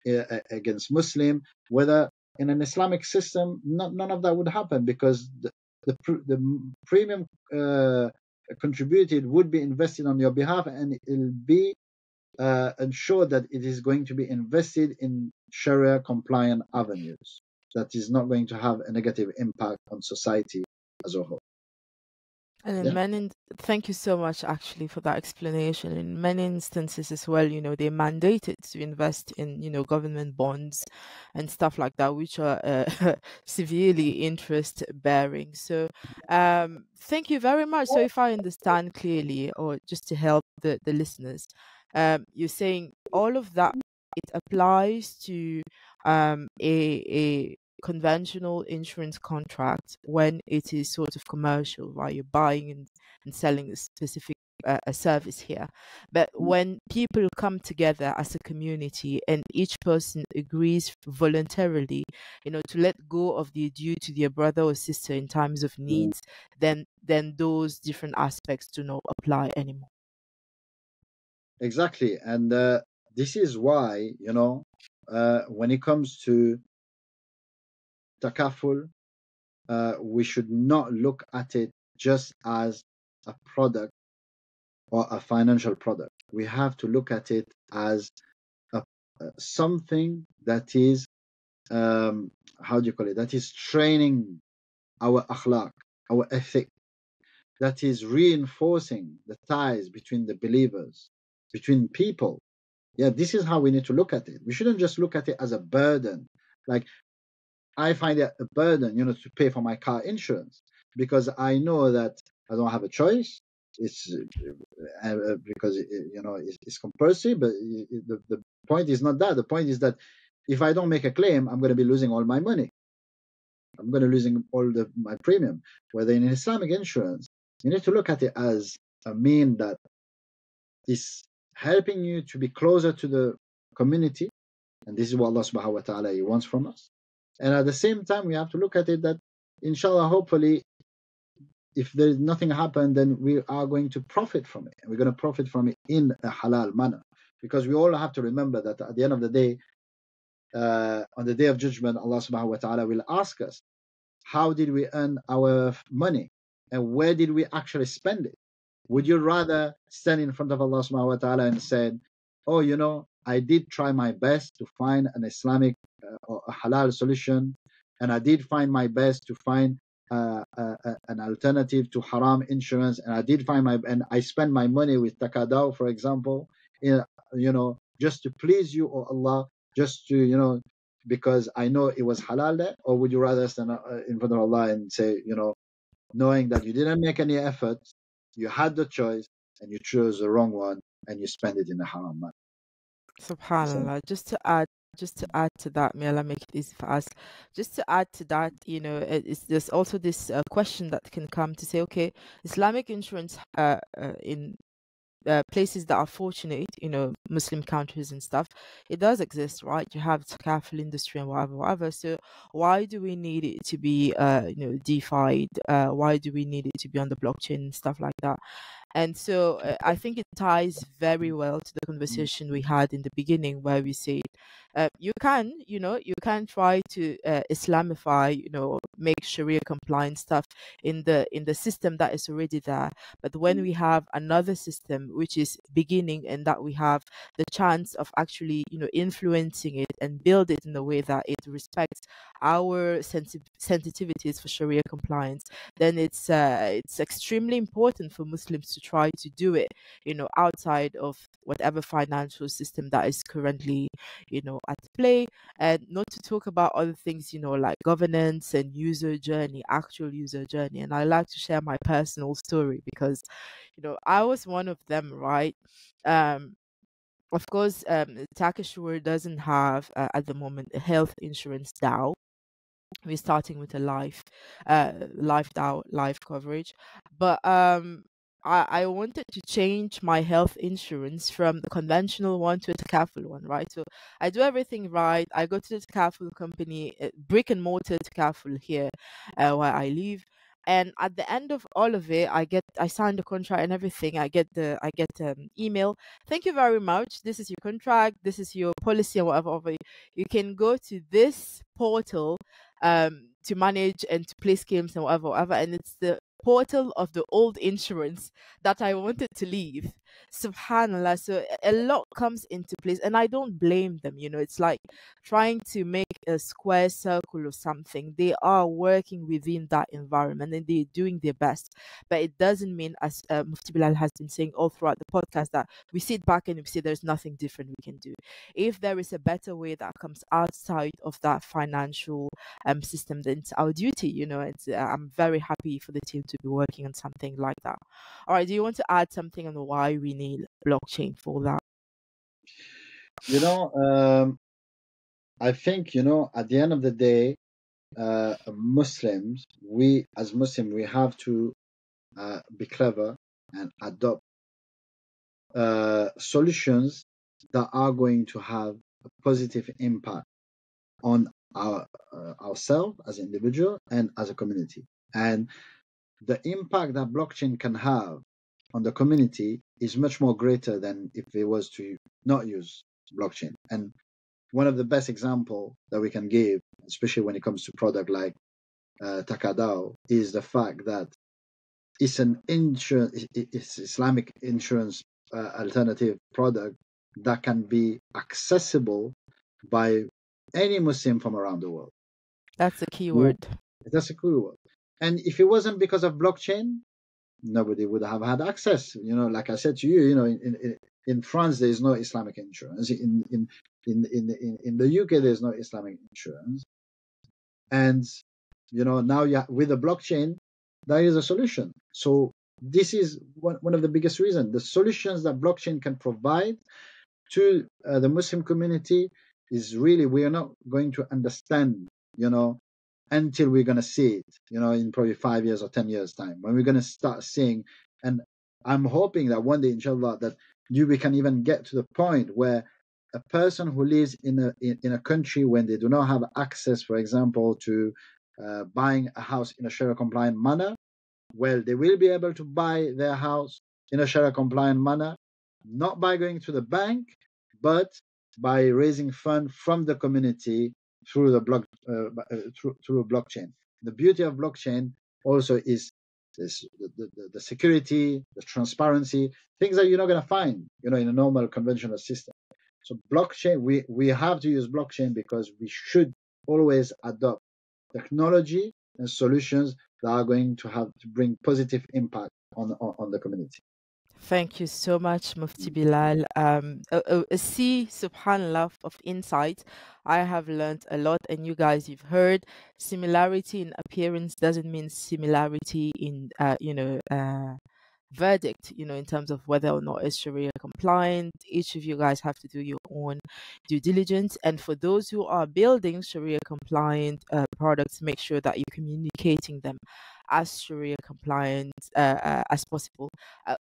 against Muslims. Whether in an Islamic system, none of that would happen, because the premium contributed would be invested on your behalf, and it'll be ensured that it is going to be invested in Sharia compliant avenues. That is not going to have a negative impact on society as a whole. And in many, thank you so much actually for that explanation. In many instances as well, they're mandated to invest in, government bonds and stuff like that, which are severely interest bearing. So thank you very much. So if I understand clearly, or just to help the listeners, you're saying all of that, it applies to a conventional insurance contract when it is sort of commercial, right? You're buying and selling a specific service here. But when people come together as a community and each person agrees voluntarily, to let go of their due to their brother or sister in times of needs, then those different aspects do not apply anymore. Exactly. And this is why, when it comes to Takaful, we should not look at it just as a product or a financial product. We have to look at it as something that is, that is training our akhlaq, our ethic, that is reinforcing the ties between the believers, between people. Yeah, this is how we need to look at it. We shouldn't just look at it as a burden. Like, I find it a burden, to pay for my car insurance, because I know that I don't have a choice. It's because, it's compulsory, but the point is not that. The point is that if I don't make a claim, I'm going to be losing all my money. I'm going to be losing all my premium. Whether in Islamic insurance, you need to look at it as a mean that is helping you to be closer to the community, and this is what Allah subhanahu wa ta'ala wants from us. And at the same time, we have to look at it that, inshallah, hopefully, if there is nothing happened, then we are going to profit from it, and we're going to profit from it in a halal manner, because we all have to remember that at the end of the day, on the day of judgment, Allah subhanahu wa ta'ala will ask us, how did we earn our money, and where did we actually spend it? Would you rather stand in front of Allah subhanahu wa ta'ala and said, oh, I did try my best to find an Islamic or a halal solution, and I did find my best to find an alternative to haram insurance, and I spent my money with Takadao, for example, just to please you, or Allah, just to, because I know it was halal there? Or would you rather stand in front of Allah and say, knowing that you didn't make any effort, you had the choice, and you chose the wrong one, and you spend it in the haram manner. SubhanAllah. So, just to add to that, may Allah make it easy for us. Just to add to that, there's also this question that can come to say, okay, Islamic insurance places that are fortunate, you know, Muslim countries and stuff, it does exist, right? You have Takaful industry and whatever. So why do we need it to be, you know, DeFi? Why do we need it to be on the blockchain and stuff like that? And so I think it ties very well to the conversation we had in the beginning, where we said you can try to Islamify, you know, make Sharia compliant stuff in the system that is already there. But when we have another system which is beginning, and that we have the chance of actually, you know, influencing it and build it in a way that it respects our sensitivities for Sharia compliance, then it's extremely important for Muslims to try to do it, you know, outside of whatever financial system that is currently, you know, at play. And not to talk about other things, you know, like governance and user journey, actual user journey. And I like to share my personal story because, you know, I was one of them, right? Of course, Takashur doesn't have at the moment a health insurance DAO. We're starting with a life DAO, life coverage, but I wanted to change my health insurance from the conventional one to a Takaful one, right? So I do everything right. I go to the Takaful company, brick and mortar Takaful here where I live. And at the end of all of it, I signed the contract and everything. I get email. Thank you very much. This is your contract. This is your policy and whatever. You can go to this portal to manage and to play games and whatever. And it's the portal of the old insurance that I wanted to leave. Subhanallah. So a lot comes into place, and I don't blame them. You know, it's like trying to make a square circle or something. They are working within that environment and they're doing their best, but it doesn't mean, as Mufti Bilal has been saying all throughout the podcast, that we sit back and we say there's nothing different we can do. If there is a better way that comes outside of that financial system, then it's our duty, you know. It's, I'm very happy for the team to be working on something like that. All right, do you want to add something on why we need blockchain for that? You know, I think, you know, at the end of the day, Muslims, we have to be clever and adopt solutions that are going to have a positive impact on ourselves as an individual and as a community. And the impact that blockchain can have on the community is much more greater than if it was to not use blockchain. And one of the best examples that we can give, especially when it comes to product like Takadao, is the fact that it's an insurance, it's Islamic insurance alternative product that can be accessible by any Muslim from around the world. That's a key word. That's a key word. And if it wasn't because of blockchain, nobody would have had access. You know, like I said to you, you know, in France there is no Islamic insurance. In the UK there is no Islamic insurance. And you know, now with the blockchain, that is a solution. So this is one of the biggest reasons. The solutions that blockchain can provide to the Muslim community is really, we are not going to understand, you know, until we're going to see it, you know, in probably 5 years or 10 years time, when we're going to start seeing. And I'm hoping that one day, inshallah, that we can even get to the point where a person who lives in a country when they do not have access, for example, to buying a house in a Sharia compliant manner, well, they will be able to buy their house in a Sharia compliant manner, not by going to the bank, but by raising funds from the community through the blockchain. The beauty of blockchain also is this, the security, the transparency, things that you're not going to find, you know, in a normal conventional system. So blockchain, we have to use blockchain because we should always adopt technology and solutions that are going to have to bring positive impact on the community. Thank you so much, Mufti Bilal. A sea, subhanallah, of insight. I have learned a lot, and you guys, you've heard. Similarity in appearance doesn't mean similarity in, verdict, you know, in terms of whether or not it's Sharia compliant. Each of you guys have to do your own due diligence. And for those who are building Sharia compliant products, make sure that you're communicating them as Sharia compliant as possible.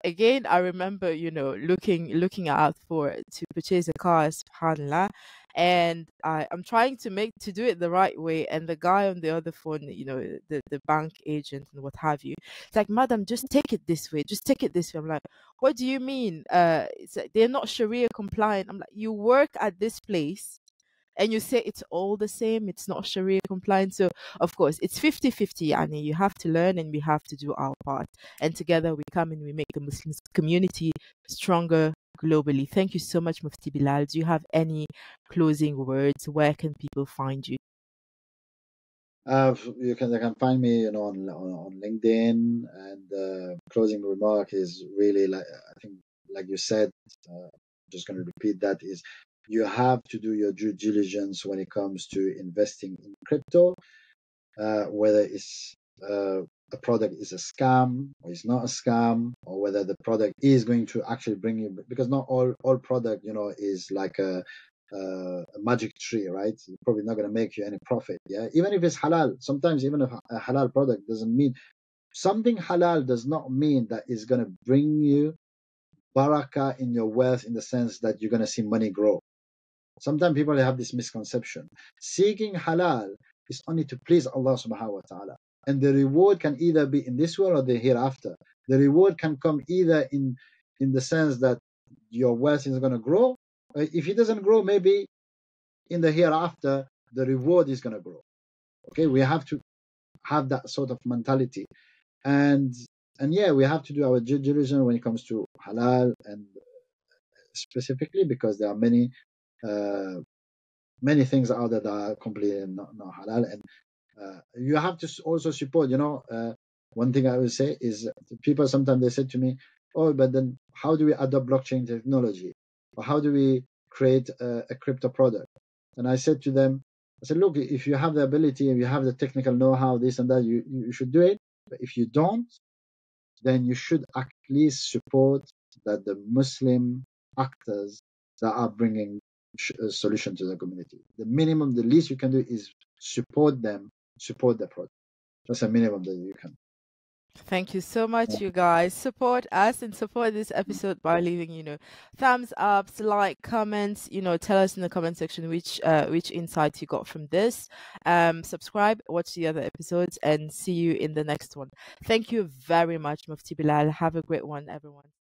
Again, I remember, you know, looking out to purchase a car, subhanallah, and I'm trying to do it the right way, and the guy on the other phone, you know, the bank agent and what have you, it's like, madam, just take it this way, just take it this way. I'm like, what do you mean? It's like, they're not Sharia compliant. I'm like, you work at this place and you say it's all the same, it's not Sharia compliant. So of course it's 50-50, and you have to learn, and we have to do our part, and together we come and we make the Muslim community stronger globally. Thank you so much, Mufti Bilal. Do you have any closing words? Where can people find you? They can find me, you know, on LinkedIn. And closing remark is really, like, I think, like you said, just going to repeat that, is you have to do your due diligence when it comes to investing in crypto, whether it's the product is a scam or it's not a scam, or whether the product is going to actually bring you, because not all product, you know, is like a magic tree, right? It's probably not going to make you any profit. Yeah, even if it's halal, sometimes even a halal product doesn't mean something halal does not mean that it's going to bring you barakah in your wealth, in the sense that you're going to see money grow. Sometimes people have this misconception. Seeking halal is only to please Allah subhanahu wa ta'ala. And the reward can either be in this world or the hereafter. The reward can come either in the sense that your wealth is going to grow. If it doesn't grow, maybe in the hereafter, the reward is going to grow. Okay, we have to have that sort of mentality. And yeah, we have to do our due diligence when it comes to halal, and specifically because there are many things out there that are completely not halal. And you have to also support, you know, one thing I will say is, people sometimes they say to me, oh, but then how do we adopt blockchain technology? Or how do we create a crypto product? And I said to them, I said, look, if you have the ability, if you have the technical know-how, this and that, you should do it. But if you don't, then you should at least support that the Muslim actors that are bringing a solution to the community. The minimum, the least you can do is support them, support the product. That's a minimum that you can. Thank you so much, you guys. Support us and support this episode by leaving, you know, thumbs ups, like, comments, you know, tell us in the comment section which insights you got from this. Subscribe, watch the other episodes, and see you in the next one. Thank you very much, Mufti Bilal. Have a great one, everyone.